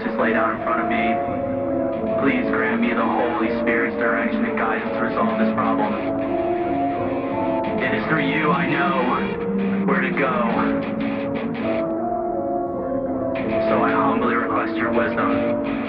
choices laid out in front of me. Please grant me the Holy Spirit's direction and guidance to resolve this problem. It is through you I know where to go. So I humbly request your wisdom.